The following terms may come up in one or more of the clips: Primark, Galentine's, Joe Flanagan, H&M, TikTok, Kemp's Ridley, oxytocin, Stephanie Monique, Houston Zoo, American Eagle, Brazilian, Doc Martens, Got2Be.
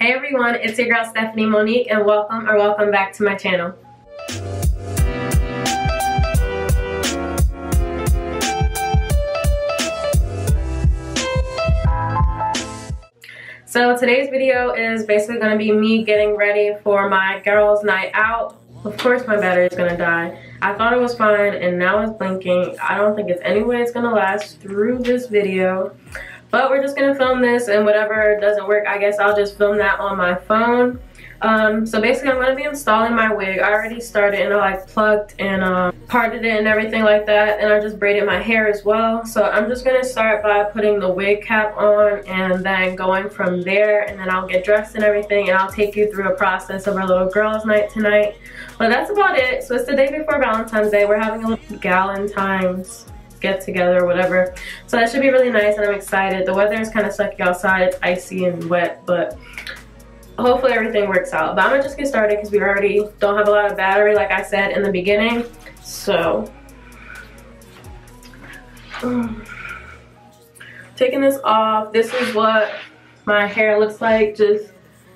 Hey everyone, it's your girl Stephanie Monique and welcome back to my channel. So today's video is basically going to be me getting ready for my girls' night out. Of course my battery is going to die. I thought it was fine and now it's blinking. I don't think it's any way it's going to last through this video. But we're just going to film this, and whatever doesn't work, I guess I'll just film that on my phone. So basically I'm going to be installing my wig. I already started and I like plucked and parted it and everything like that, and I just braided my hair as well. So I'm just going to start by putting the wig cap on and then going from there, and then I'll get dressed and everything and I'll take you through a process of our little girls' night tonight. But that's about it. So it's the day before Valentine's Day. We're having a little Galentine's get together or whatever, so that should be really nice and I'm excited. The weather is kind of sucky outside. It's icy and wet, but hopefully everything works out. But I'm gonna just get started because we already don't have a lot of battery, like I said in the beginning. So taking this off, this is what my hair looks like, just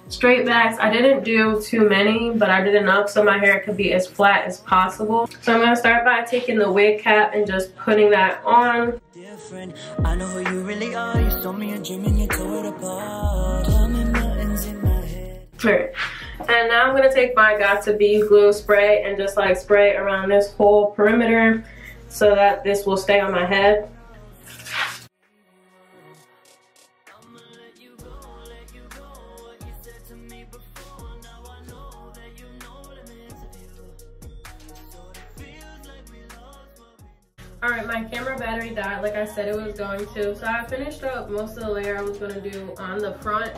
straight backs. I didn't do too many, but I did enough so my hair could be as flat as possible. So I'm gonna start by taking the wig cap and just putting that on. Different. I know who you really are. You saw me and Jimmy, you tore it apart. Alright, and now I'm gonna take my Got2Be glue spray and just like spray around this whole perimeter so that this will stay on my head. Alright, my camera battery died like I said it was going to, so I finished up most of the layer I was going to do on the front.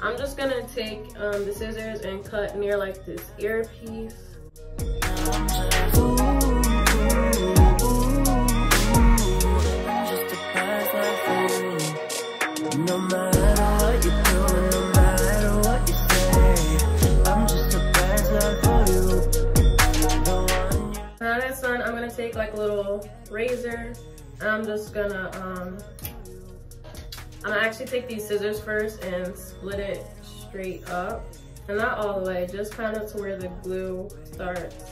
I'm just going to take the scissors and cut near like this earpiece. Take like a little razor and I'm just gonna I'm gonna actually take these scissors first and split it straight up, and not all the way, just kind of to where the glue starts.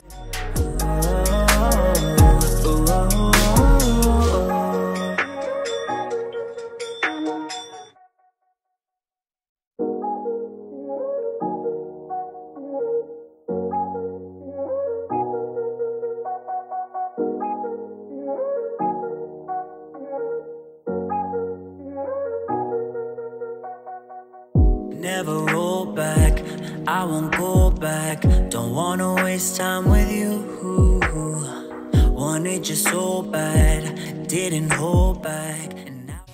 Never roll back, I won't go back. Don't wanna waste time with you. Wanted you so bad, didn't hold back.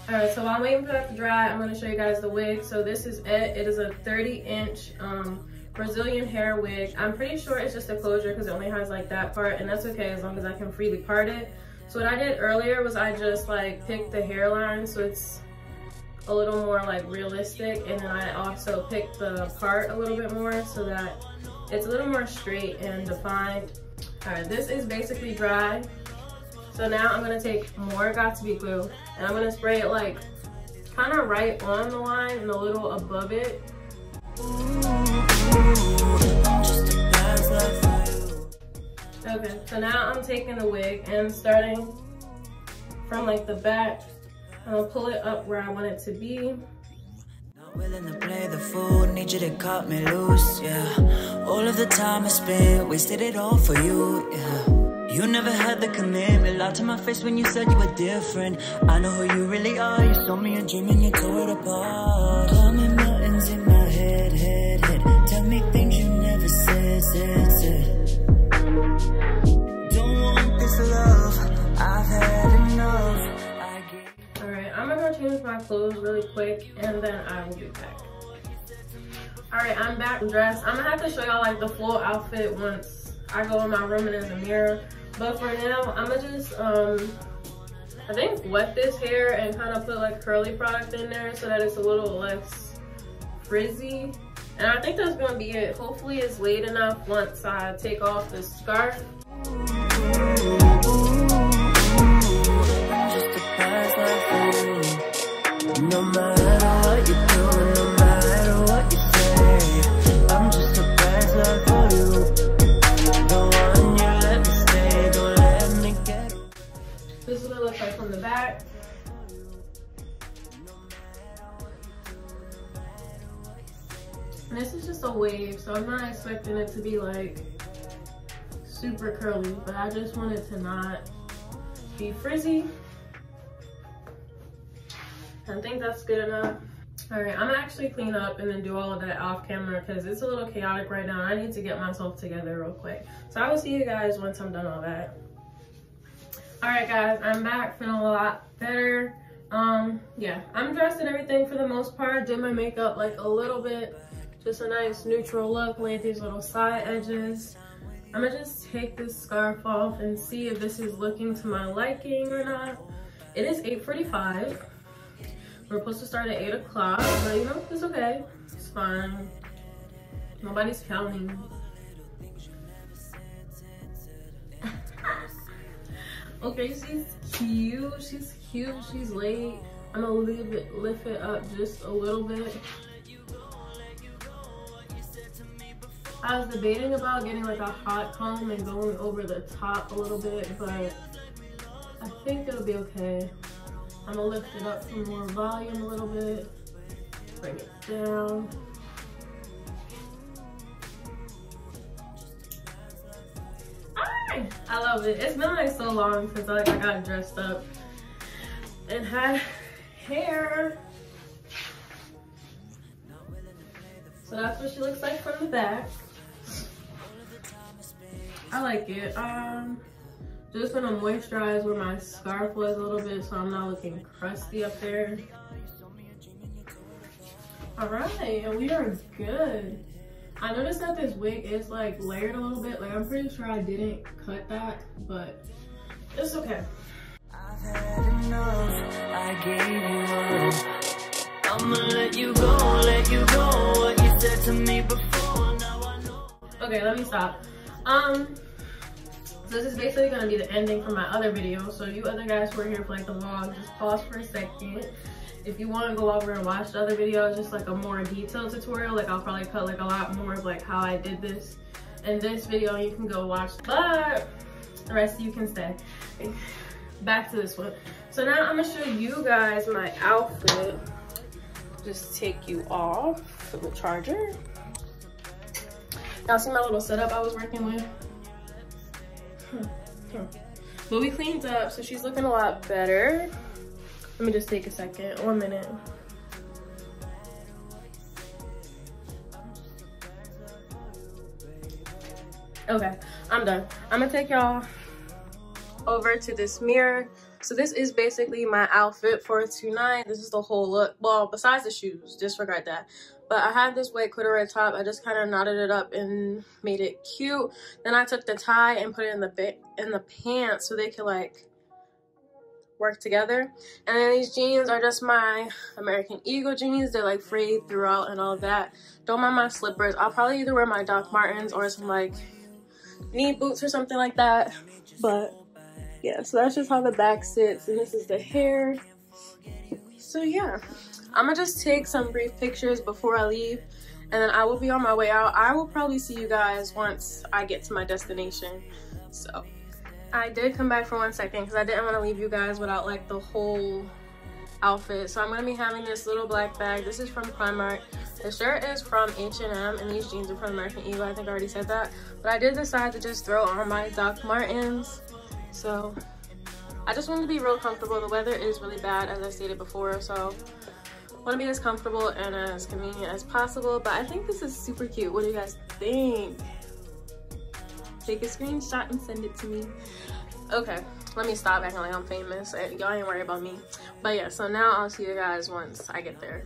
Alright, so while I'm waiting for that to dry, I'm gonna show you guys the wig. So this is it. It is a 30-inch Brazilian hair wig. I'm pretty sure it's just a closure because it only has like that part, and that's okay as long as I can freely part it. So what I did earlier was I just like picked the hairline so it's a little more like realistic, and then I also picked the part a little bit more so that it's a little more straight and defined. Alright, this is basically dry. So now I'm gonna take more Got2Be glue and I'm gonna spray it like kind of right on the line and a little above it. Okay, so now I'm taking the wig and starting from like the back. I'll pull it up where I want it to be. Not willing to play the fool, need you to cut me loose, yeah. All of the time I spent, wasted it all for you, yeah. You never had the commitment, lied to my face when you said you were different. I know who you really are, you sold me a dream and you tore it apart. Got me Martens in my head, head. Tell me things you never said. Don't want this love, I've had enough. Change my clothes really quick and then I will be back. Alright, I'm back dressed. I'm gonna have to show y'all like the full outfit once I go in my room and there's a mirror, but for now I'm gonna just I think wet this hair and kind of put like curly product in there so that it's a little less frizzy, and I think that's gonna be it. Hopefully it's late enough once I take off this scarf. No matter what you do, no matter what you say. And this is just a wave, so I'm not expecting it to be like super curly, but I just want it to not be frizzy. I think that's good enough. All right, I'm gonna actually clean up and then do all of that off camera because it's a little chaotic right now. I need to get myself together real quick. So I will see you guys once I'm done all that. All right, guys, I'm back, feeling a lot better. Yeah, I'm dressed and everything for the most part. Did my makeup like a little bit, just a nice neutral look, laid these little side edges. I'm gonna just take this scarf off and see if this is looking to my liking or not. It is 8:45. We're supposed to start at 8 o'clock, but you know, it's okay. It's fine. Nobody's counting. Okay, she's cute. She's cute. She's late. I'm gonna lift it up just a little bit. I was debating about getting like a hot comb and going over the top a little bit, but I think it'll be okay. I'm gonna lift it up for more volume a little bit, bring it down. I love it. It's been like so long since I got dressed up and had hair. So that's what she looks like from the back. I like it. Just gonna moisturize where my scarf was a little bit so I'm not looking crusty up there. All right, and we are good. I noticed that this wig is like layered a little bit. Like, I'm pretty sure I didn't cut that, but it's okay. I've had enough. I gave you up. I'ma let you go, what you said to me before, now I know. Okay, let me stop. So this is basically gonna be the ending for my other video. So you other guys who are here for like the vlog, just pause for a second. If you want to go over and watch the other video, just like a more detailed tutorial, like I'll probably cut like a lot more of like how I did this in this video, you can go watch, but the rest you can stay. Back to this one. So now I'm gonna show you guys my outfit. Just take you off for the charger. Y'all see my little setup I was working with? But we cleaned up, so she's looking a lot better. Let me just take a second, 1 minute. Okay, I'm done. I'm gonna take y'all over to this mirror. So this is basically my outfit for tonight. This is the whole look, well, besides the shoes, disregard that. But I had this white corduroy top. I just kind of knotted it up and made it cute. Then I took the tie and put it in the pants so they could like work together. And then these jeans are just my American Eagle jeans. They're like frayed throughout and all of that. Don't mind my slippers. I'll probably either wear my Doc Martens or some like knee boots or something like that. But yeah, so that's just how the back sits, and this is the hair. So yeah, I'm gonna just take some brief pictures before I leave, and then I will be on my way out. I will probably see you guys once I get to my destination. So I did come back for 1 second because I didn't want to leave you guys without like the whole outfit. So I'm going to be having this little black bag. This is from Primark. The shirt is from H&M, and these jeans are from American Eagle. I think I already said that. But I did decide to just throw on my Doc Martens. So I just wanted to be real comfortable. The weather is really bad, as I stated before. So I want to be as comfortable and as convenient as possible. But I think this is super cute. What do you guys think? Take a screenshot and send it to me. Okay, let me stop acting like I'm famous. Y'all ain't worried about me. But yeah, so now I'll see you guys once I get there.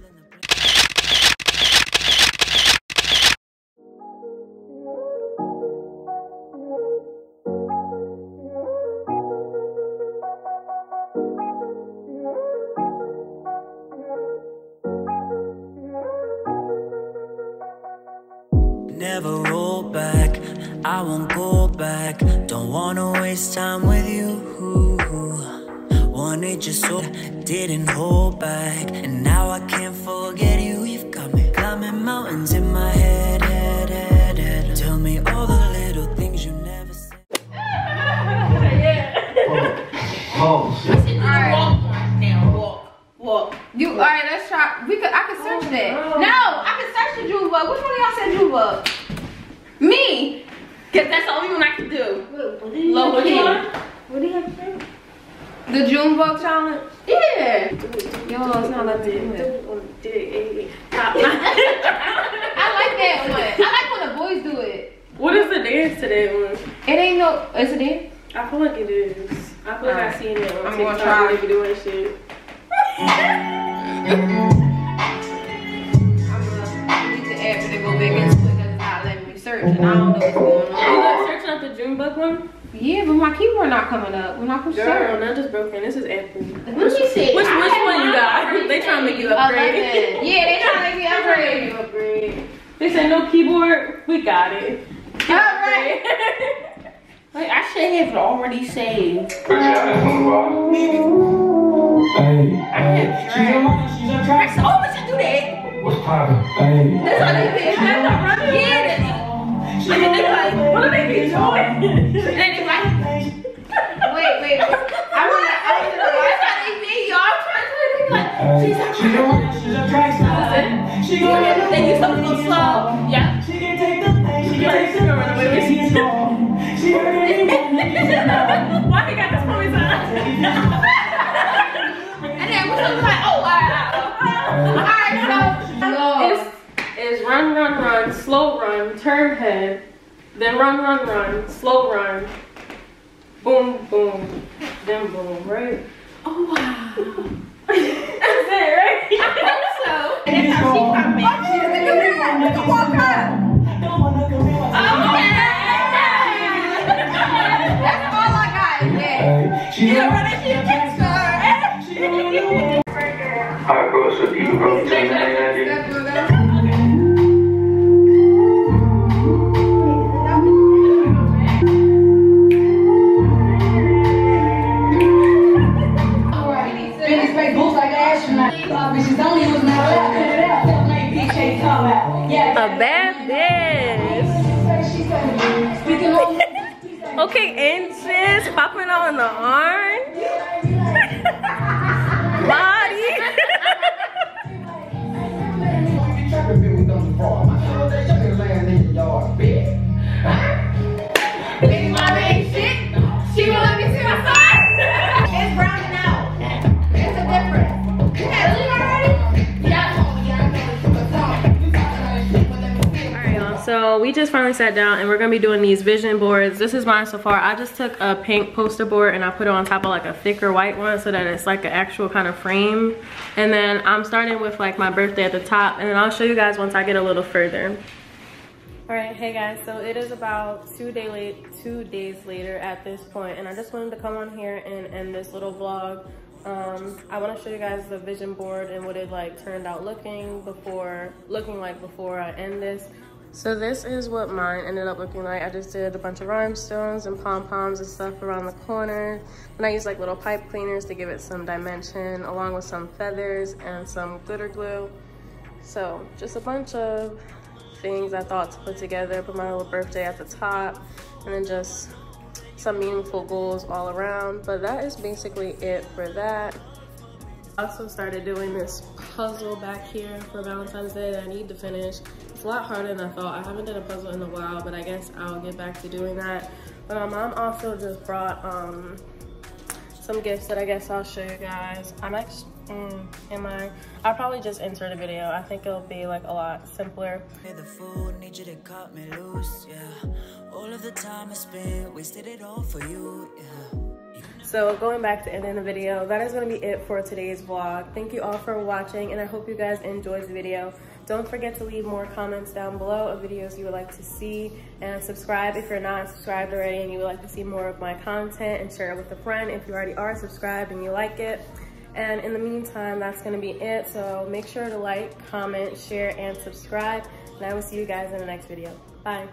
Never roll back, I won't go back. Don't wanna waste time with you. Wanted you so, didn't hold back. And now I can't forget you. You've got me climbing mountains in my head, head. Tell me all the little things you never said. Yeah. Oh shit. Alright. Walk. You alright, let's try. I can search that. No, I can search the jewel. Which one you up. Me? Because that's the only one I can do. Wait, what do you lower down. What do you have to do? The Junebug challenge? Yeah. Yo, it's not like that. I like that one. I like when the boys do it. What is the dance to that one? It ain't no, is it dance? I feel like it is. I feel like I've seen it on TikTok. I'm going to try to do that shit. I'm going to add to go back into it because it's not letting me search and I don't know what's going on. You like searching out the Junebug one? Yeah, but my keyboard not coming up. When I push girl, not just broken. This is Apple. What you said? Which one you got? They trying to make you upgrade. Yeah, they trying to make you upgrade. They said no keyboard. We got it. All right. Wait, I should have already saved. Hey, she's on track. She's always to do that. What's poppin'? Hey. That's how they feel. That's how they feel. And then they're like, what do they be doing? And they're like, wait. That's how they feel, y'all. She's on track. She's on track. They do something a little slow. Yeah. She can take the thing. She can run away with it. She already won. Why he got this ponytail? And then we're like, oh, wow. Alright, so no. It's run, slow run, turn head, then run, slow run, boom, then boom, right? Oh, wow. That's it, right? I hope so. And that's how she got me. A bad bitch. Okay, inches popping on the arm. So we just finally sat down and we're gonna be doing these vision boards. This is mine so far. I just took a pink poster board and I put it on top of like a thicker white one so that it's like an actual kind of frame. And then I'm starting with like my birthday at the top and then I'll show you guys once I get a little further. All right, hey guys, so it is about 2 days later at this point and I just wanted to come on here and end this little vlog. I want to show you guys the vision board and what it like turned out looking like before I end this. So this is what mine ended up looking like. I just did a bunch of rhinestones and pom-poms and stuff around the corner. And I used like little pipe cleaners to give it some dimension along with some feathers and some glitter glue. So just a bunch of things I thought to put together. Put my little birthday at the top and then just some meaningful goals all around. But that is basically it for that. I also started doing this puzzle back here for Valentine's Day that I need to finish. It's a lot harder than I thought. I haven't done a puzzle in a while, but I guess I'll get back to doing that. But my mom also just brought some gifts that I guess I'll show you guys. I'll probably just insert a video. I think it'll be like a lot simpler. The food, need you to cut me loose, yeah. All of the time I spent, wasted it all for you, yeah. So going back to ending the video, that is going to be it for today's vlog. Thank you all for watching and I hope you guys enjoyed the video. Don't forget to leave more comments down below of videos you would like to see and subscribe if you're not subscribed already and you would like to see more of my content and share it with a friend if you already are subscribed and you like it. And in the meantime, that's going to be it. So make sure to like, comment, share, and subscribe. And I will see you guys in the next video. Bye.